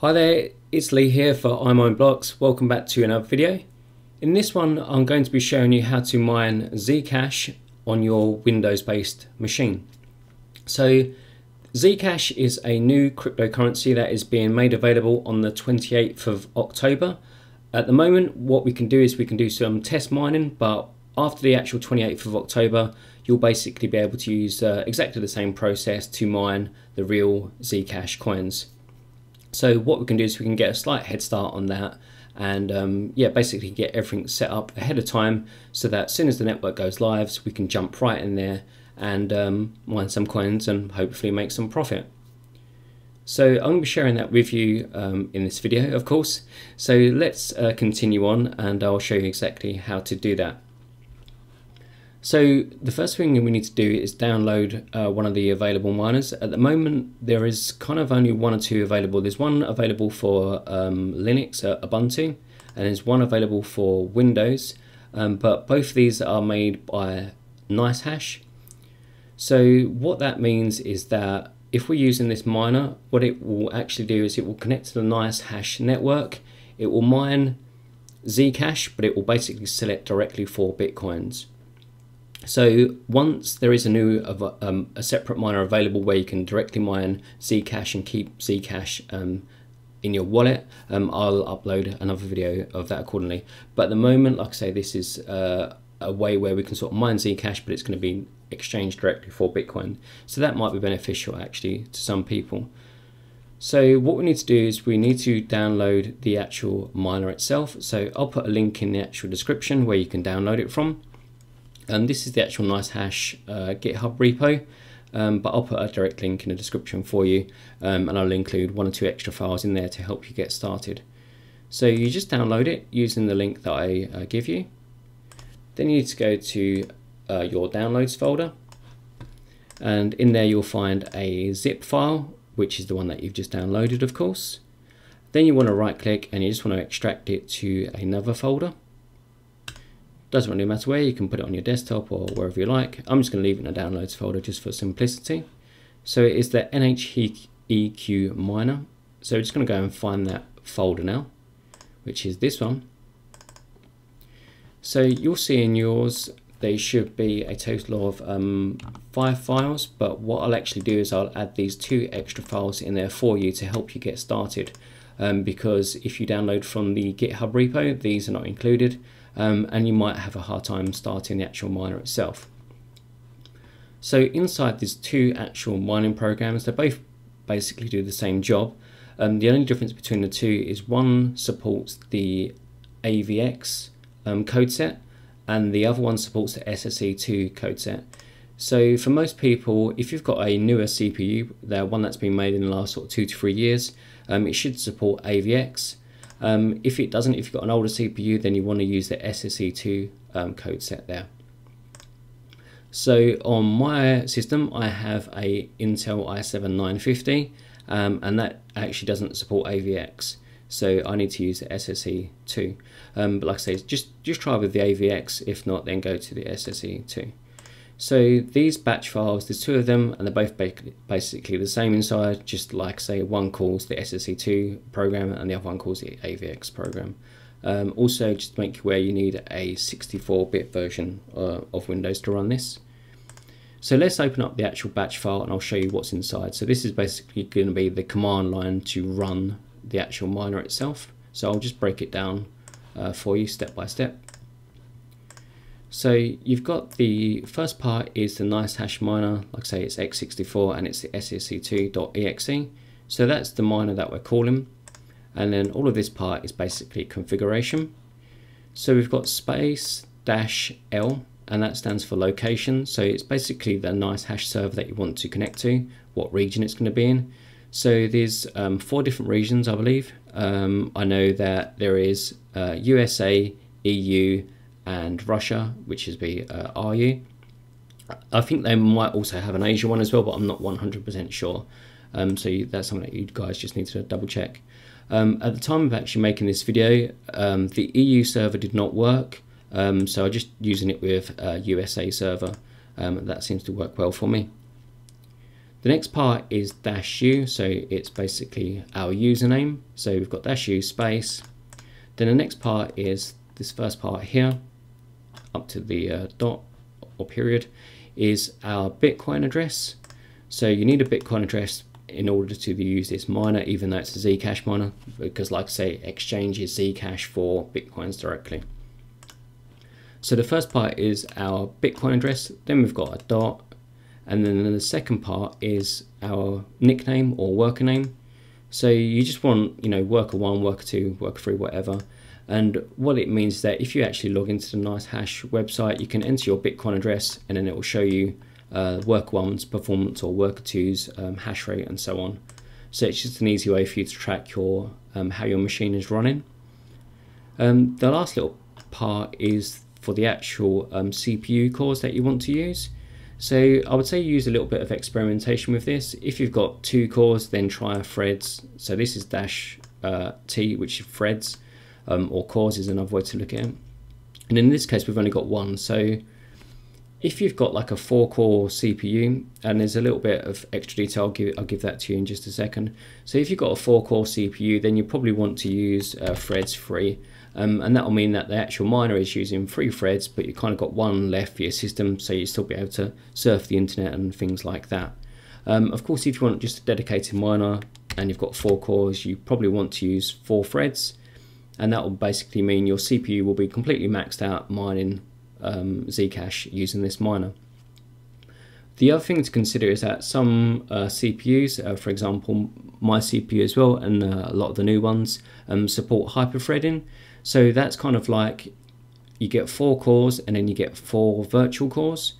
Hi there, it's Lee here for iMineBlocks. Welcome back to another video. In this one, I'm going to be showing you how to mine Zcash on your Windows-based machine. So Zcash is a new cryptocurrency that is being made available on the 28th of October. At the moment, what we can do is we can do some test mining, but after the actual 28th of October, you'll basically be able to use exactly the same process to mine the real Zcash coins. So what we can do is we can get a slight head start on that and basically get everything set up ahead of time so that as soon as the network goes live, we can jump right in there and mine some coins and hopefully make some profit. So I'm going to be sharing that with you in this video, of course. So let's continue on and I'll show you exactly how to do that. So the first thing we need to do is download one of the available miners. At the moment, there is kind of only one or two available. There's one available for Linux, Ubuntu, and there's one available for Windows, but both of these are made by NiceHash. So what that means is that if we're using this miner, what it will actually do is it will connect to the NiceHash network. It will mine Zcash, but it will basically select directly for Bitcoins. So once there is a separate miner available where you can directly mine Zcash and keep Zcash in your wallet, I'll upload another video of that accordingly. But at the moment, like I say, this is a way where we can sort of mine Zcash, but it's going to be exchanged directly for Bitcoin. So that might be beneficial actually to some people. So what we need to do is we need to download the actual miner itself. So I'll put a link in the actual description where you can download it from. And this is the actual NiceHash GitHub repo, but I'll put a direct link in the description for you, and I'll include one or two extra files in there to help you get started. So you just download it using the link that I give you. Then you need to go to your downloads folder, and in there you'll find a zip file, which is the one that you've just downloaded, of course. Then you want to right click and you just want to extract it to another folder. Doesn't really matter where, you can put it on your desktop or wherever you like. I'm just going to leave it in the downloads folder just for simplicity. So it is the NHEQ miner. So we're just going to go and find that folder now, which is this one. So you'll see in yours, they should be a total of 5 files, but what I'll actually do is I'll add these 2 extra files in there for you to help you get started. Because if you download from the GitHub repo, these are not included, and you might have a hard time starting the actual miner itself. So inside there's 2 actual mining programs. They both basically do the same job. The only difference between the two is one supports the AVX code set and the other one supports the SSE2 code set. So for most people, if you've got a newer CPU, the one that's been made in the last sort of 2 to 3 years, it should support AVX. If it doesn't, if you've got an older CPU, then you want to use the SSE2 code set there. So on my system, I have a Intel i7-950, and that actually doesn't support AVX. So I need to use the SSE2. But like I say, just try with the AVX. If not, then go to the SSE2. So these batch files, there's 2 of them, and they're both basically the same inside, just like say one calls the SSE2 program and the other one calls the AVX program. Also, just make aware you need a 64-bit version of Windows to run this. So let's open up the actual batch file and I'll show you what's inside. So this is basically going to be the command line to run the actual miner itself. So I'll just break it down for you step by step. So you've got the first part is the Nicehash miner, like I say it's x64 and it's the SSE2.exe. So that's the miner that we're calling. And then all of this part is basically configuration. So we've got space -L, and that stands for location. So it's basically the Nicehash server that you want to connect to, what region it's going to be in. So there's 4 different regions, I believe. I know that there is USA, EU, and Russia, which is the RU. I think they might also have an Asia one as well, but I'm not 100% sure. So that's something that you guys just need to double check. At the time of actually making this video, the EU server did not work. So I'm just using it with USA server. That seems to work well for me. The next part is -u, so it's basically our username. So we've got -u space. Then the next part is this first part here, up to the dot or period, is our Bitcoin address. So you need a Bitcoin address in order to use this miner, even though it's a Zcash miner, because like I say, exchanges Zcash for Bitcoins directly. So the first part is our Bitcoin address, then we've got a dot, and then the second part is our nickname or worker name. So you just want, you know, worker one, worker two, worker three, whatever. And what it means is that if you actually log into the Nicehash website, you can enter your Bitcoin address and then it will show you worker one's performance or worker two's hash rate and so on. So it's just an easy way for you to track your how your machine is running. The last little part is for the actual CPU cores that you want to use. So I would say use a little bit of experimentation with this. If you've got two cores, then try threads. So this is -t, which is threads, or cores is another way to look at it. And in this case, we've only got one. So if you've got like a 4-core CPU, and there's a little bit of extra detail, I'll give that to you in just a second. So if you've got a 4-core CPU, then you probably want to use threads 3. And that will mean that the actual miner is using 3 threads, but you've kind of got one left for your system, so you'll still be able to surf the internet and things like that. Of course, if you want just a dedicated miner and you've got 4 cores, you probably want to use 4 threads, and that will basically mean your CPU will be completely maxed out mining Zcash using this miner. The other thing to consider is that some CPUs, for example, my CPU as well, and a lot of the new ones, support hyperthreading. So that's kind of like you get 4 cores and then you get 4 virtual cores.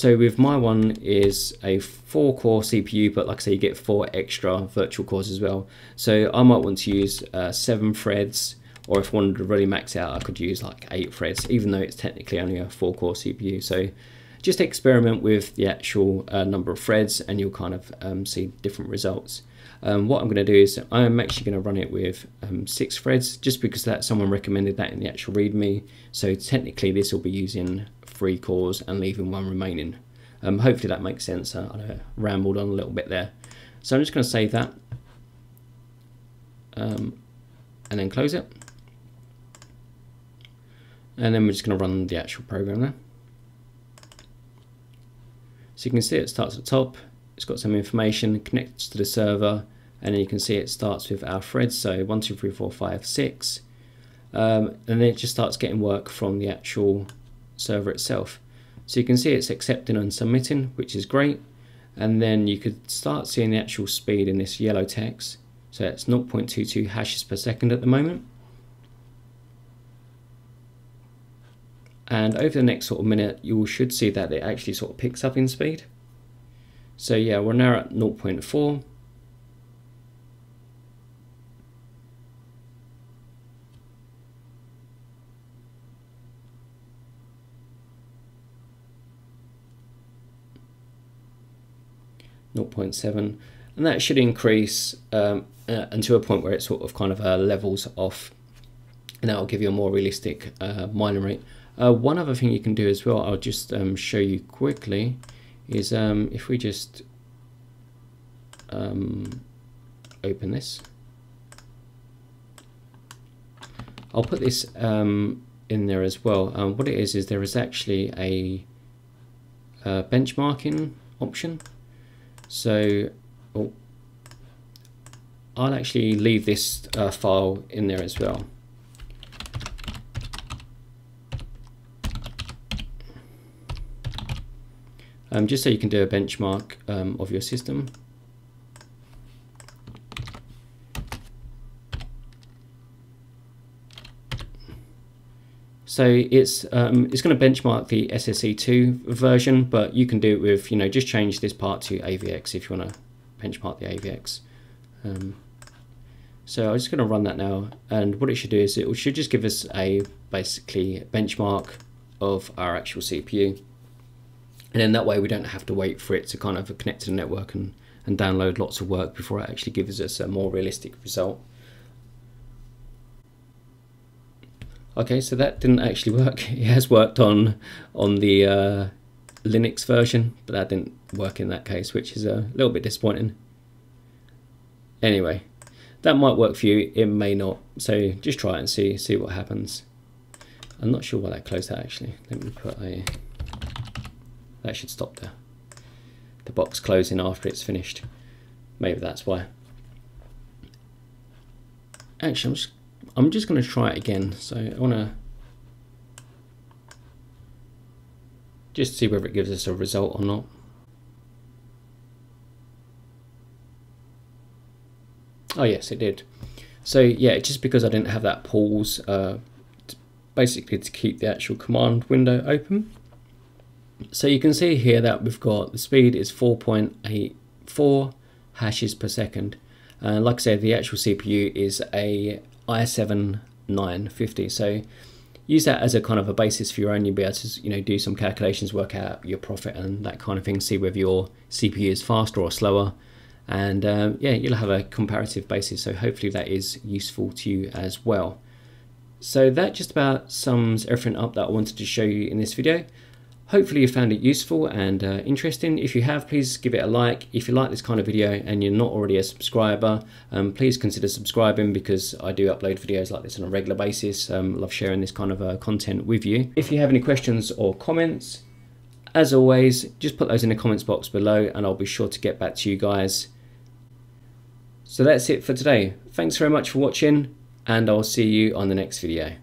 So with my one is a 4-core CPU, but like I say, you get 4 extra virtual cores as well. So I might want to use 7 threads, or if I wanted to really max out, I could use like 8 threads, even though it's technically only a 4-core CPU. So just experiment with the actual number of threads and you'll kind of see different results. What I'm going to do is I'm actually going to run it with 6 threads, just because that someone recommended that in the actual README. So technically this will be using 3 cores and leaving 1 remaining. Hopefully that makes sense. I rambled on a little bit there. So I'm just going to save that and then close it. And then we're just going to run the actual program there. So you can see it starts at the top. It's got some information, connects to the server, and then you can see it starts with our threads, so 1, 2, 3, 4, 5, 6, and then it just starts getting work from the actual server itself. So you can see it's accepting and submitting, which is great, and then you could start seeing the actual speed in this yellow text. So it's 0.22 hashes per second at the moment, and over the next sort of minute you should see that it actually sort of picks up in speed. So yeah, we're now at 0.4. .7, and that should increase until a point where it sort of kind of levels off, and that will give you a more realistic mining rate. One other thing you can do as well, I'll just show you quickly, is if we just open this, I'll put this in there as well. What it is there is actually a benchmarking option. So I'll actually leave this file in there as well. Just so you can do a benchmark of your system. So it's going to benchmark the SSE2 version, but you can do it with, you know, just change this part to AVX if you want to benchmark the AVX. So I'm just going to run that now, and what it should do is it should just give us a basically benchmark of our actual CPU. And then that way we don't have to wait for it to kind of connect to the network and download lots of work before it actually gives us a more realistic result. Okay, so that didn't actually work. It has worked on the Linux version, but that didn't work in that case, which is a little bit disappointing. Anyway, that might work for you, it may not, so just try it and see what happens. I'm not sure why that closed that actually. Let me put a, that should stop the box closing after it's finished. Maybe that's why. Actually, I'm just going to try it again. So I want to just see whether it gives us a result or not. Oh yes, it did. So yeah, just because I didn't have that pause, basically to keep the actual command window open. So you can see here that we've got the speed is 4.84 hashes per second. Like I said, the actual CPU is a i7-950. So use that as a kind of a basis for your own. You'll be able to, you know, do some calculations, work out your profit and that kind of thing. See whether your CPU is faster or slower. And yeah, you'll have a comparative basis. So hopefully that is useful to you as well. So that just about sums everything up that I wanted to show you in this video. Hopefully you found it useful and interesting. If you have, please give it a like. If you like this kind of video and you're not already a subscriber, please consider subscribing, because I do upload videos like this on a regular basis. Love sharing this kind of content with you. If you have any questions or comments, as always, just put those in the comments box below and I'll be sure to get back to you guys. So that's it for today. Thanks very much for watching, and I'll see you on the next video.